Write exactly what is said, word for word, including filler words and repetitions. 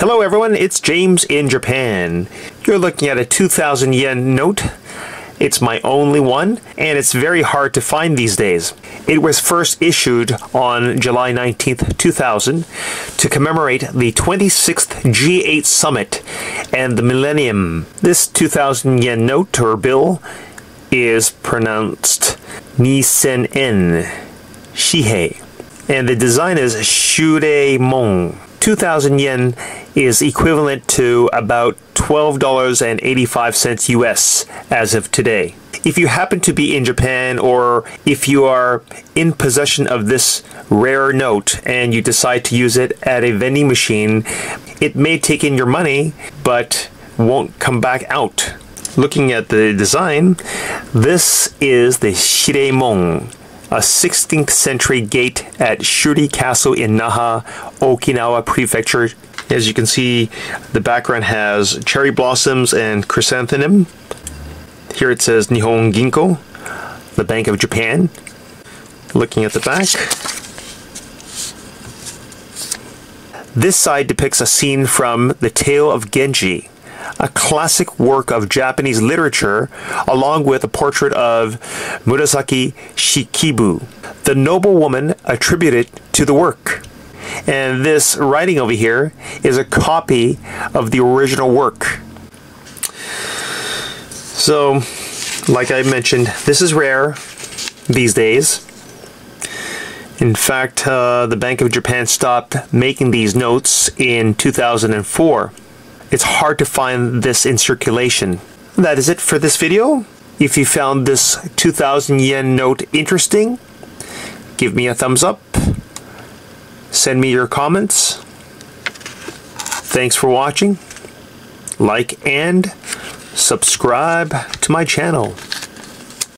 Hello everyone, it's James in Japan. You're looking at a two thousand yen note. It's my only one, and it's very hard to find these days. It was first issued on July nineteenth, two thousand, to commemorate the twenty-sixth G eight summit and the millennium. This two thousand yen note or bill is pronounced Nisen En Shihei, and the design is Shuremong. two thousand yen is equivalent to about twelve dollars and eighty-five cents U S as of today. If you happen to be in Japan, or if you are in possession of this rare note and you decide to use it at a vending machine, it may take in your money but won't come back out. Looking at the design, this is the Shiremong, a sixteenth century gate at Shuri Castle in Naha, Okinawa Prefecture. As you can see, the background has cherry blossoms and chrysanthemum. Here it says Nihon Ginko, the Bank of Japan. Looking at the back, this side depicts a scene from the Tale of Genji, a classic work of Japanese literature, along with a portrait of Murasaki Shikibu, the noble woman attributed to the work. And this writing over here is a copy of the original work. So, like I mentioned, this is rare these days. In fact, uh, the Bank of Japan stopped making these notes in two thousand four. It's hard to find this in circulation. That is it for this video. If you found this two thousand yen note interesting, give me a thumbs up. Send me your comments. Thanks for watching. Like and subscribe to my channel.